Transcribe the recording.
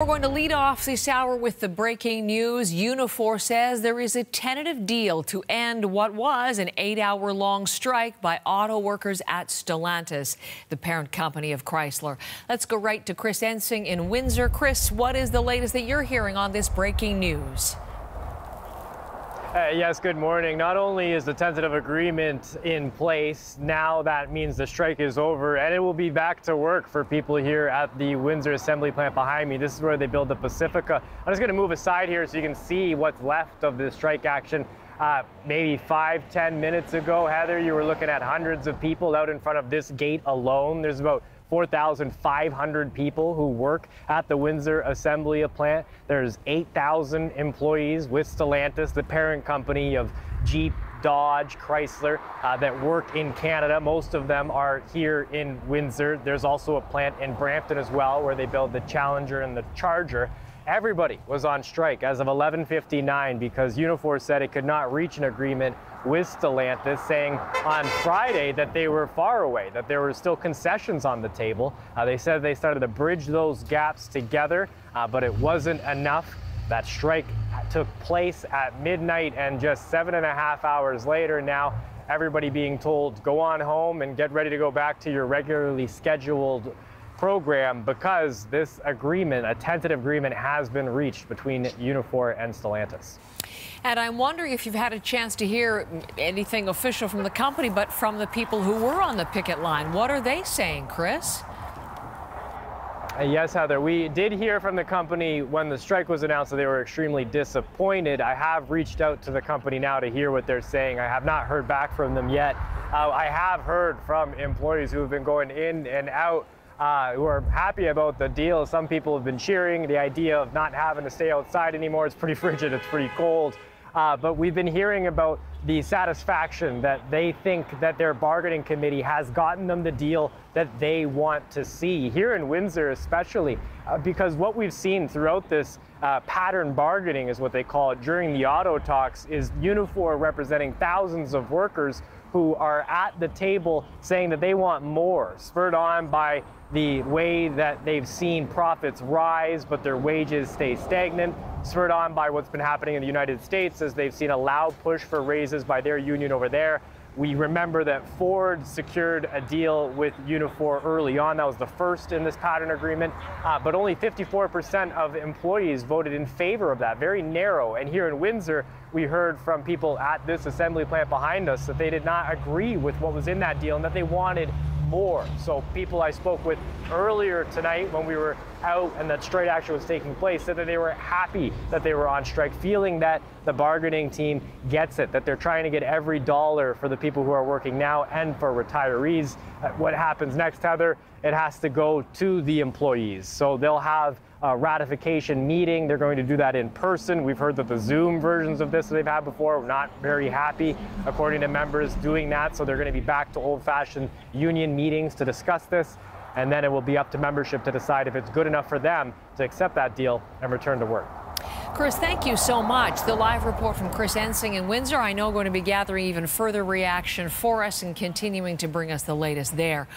We're going to lead off this hour with the breaking news. Unifor says there is a tentative deal to end what was an 8-hour-long strike by auto workers at Stellantis, the parent company of Chrysler. Let's go right to Chris Ensing in Windsor. Chris, what is the latest that you're hearing on this breaking news? Yes, good morning. Not only is the tentative agreement in place, now that means the strike is over and it will be back to work for people here at the Windsor Assembly Plant behind me. This is where they build the Pacifica. I'm just going to move aside here so you can see what's left of the strike action. Maybe 5–10 minutes ago, Heather, you were looking at hundreds of people out in front of this gate alone. There's about 4,500 people who work at the Windsor Assembly Plant. There's 8,000 employees with Stellantis, the parent company of Jeep, Dodge, Chrysler, that work in Canada. Most of them are here in Windsor. There's also a plant in Brampton as well, where they build the Challenger and the Charger. Everybody was on strike as of 11:59 because Unifor said it could not reach an agreement with Stellantis, saying on Friday that they were far away, that there were still concessions on the table. They said they started to bridge those gaps together, but it wasn't enough. That strike took place at midnight, and just 7.5 hours later now, everybody being told go on home and get ready to go back to your regularly scheduled program because this agreement, a tentative agreement, has been reached between Unifor and Stellantis. And I'm wondering if you've had a chance to hear anything official from the company, but from the people who were on the picket line. What are they saying, Chris? Yes, Heather, we did hear from the company when the strike was announced that they were extremely disappointed. I have reached out to the company now to hear what they're saying. I have not heard back from them yet. I have heard from employees who have been going in and out who are happy about the deal. Some people have been cheering. The idea of not having to stay outside anymore, it's pretty frigid, it's pretty cold. But we've been hearing about the satisfaction that they think that their bargaining committee has gotten them the deal that they want to see here in Windsor, especially because what we've seen throughout this pattern bargaining is what they call it during the auto talks is Unifor representing thousands of workers who are at the table saying that they want more, spurred on by the way that they've seen profits rise but their wages stay stagnant, spurred on by what's been happening in the United States as they've seen a loud push for raises by their union over there. We remember that Ford secured a deal with Unifor early on. That was the first in this pattern agreement, but only 54% of employees voted in favor of that. Very narrow. And here in Windsor, we heard from people at this assembly plant behind us that they did not agree with what was in that deal and that they wanted more. So people I spoke with earlier tonight when we were out and that strike action was taking place said that they were happy that they were on strike, feeling that the bargaining team gets it, that they're trying to get every dollar for the people who are working now and for retirees. What happens next, Heather? It has to go to the employees. So they'll have a ratification meeting. They're going to do that in person. We've heard that the Zoom versions of this that they've had before were not very happy, according to members doing that. So they're going to be back to old-fashioned union meetings to discuss this. And then it will be up to membership to decide if it's good enough for them to accept that deal and return to work. Chris, thank you so much. The live report from Chris Ensing in Windsor, I know going to be gathering even further reaction for us and continuing to bring us the latest there.